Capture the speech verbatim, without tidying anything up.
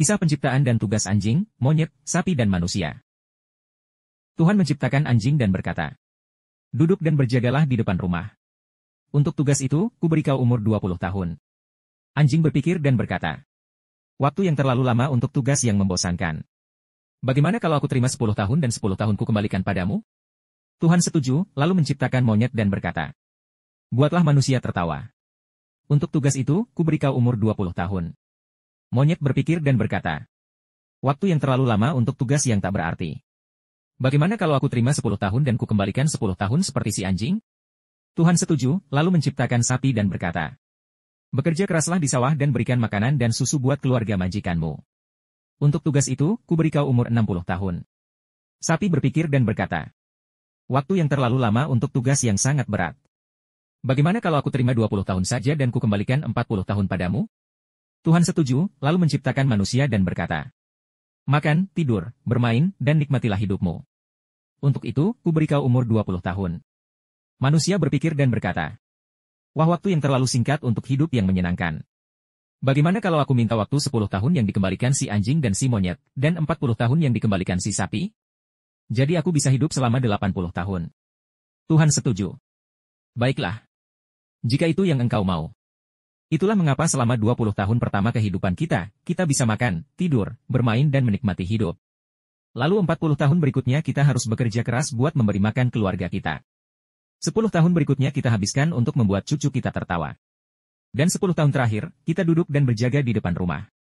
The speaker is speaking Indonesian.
Kisah penciptaan dan tugas anjing, monyet, sapi dan manusia. Tuhan menciptakan anjing dan berkata, "Duduk dan berjagalah di depan rumah. Untuk tugas itu, kuberi kau umur dua puluh tahun. Anjing berpikir dan berkata, "Waktu yang terlalu lama untuk tugas yang membosankan. Bagaimana kalau aku terima sepuluh tahun dan sepuluh tahun ku kembalikan padamu?" Tuhan setuju, lalu menciptakan monyet dan berkata, "Buatlah manusia tertawa. Untuk tugas itu, kuberi kau umur dua puluh tahun. Monyet berpikir dan berkata, "Waktu yang terlalu lama untuk tugas yang tak berarti. Bagaimana kalau aku terima sepuluh tahun dan ku kembalikan sepuluh tahun seperti si anjing?" Tuhan setuju, lalu menciptakan sapi dan berkata, "Bekerja keraslah di sawah dan berikan makanan dan susu buat keluarga majikanmu. Untuk tugas itu, kuberi kau umur enam puluh tahun. Sapi berpikir dan berkata, "Waktu yang terlalu lama untuk tugas yang sangat berat. Bagaimana kalau aku terima dua puluh tahun saja dan ku kembalikan empat puluh tahun padamu?" Tuhan setuju, lalu menciptakan manusia dan berkata, "Makan, tidur, bermain, dan nikmatilah hidupmu. Untuk itu, kuberi kau umur dua puluh tahun. Manusia berpikir dan berkata, "Wah, waktu yang terlalu singkat untuk hidup yang menyenangkan. Bagaimana kalau aku minta waktu sepuluh tahun yang dikembalikan si anjing dan si monyet, dan empat puluh tahun yang dikembalikan si sapi? Jadi aku bisa hidup selama delapan puluh tahun. Tuhan setuju. "Baiklah. Jika itu yang engkau mau." Itulah mengapa selama dua puluh tahun pertama kehidupan kita, kita bisa makan, tidur, bermain dan menikmati hidup. Lalu empat puluh tahun berikutnya kita harus bekerja keras buat memberi makan keluarga kita. sepuluh tahun berikutnya kita habiskan untuk membuat cucu kita tertawa. Dan sepuluh tahun terakhir, kita duduk dan berjaga di depan rumah.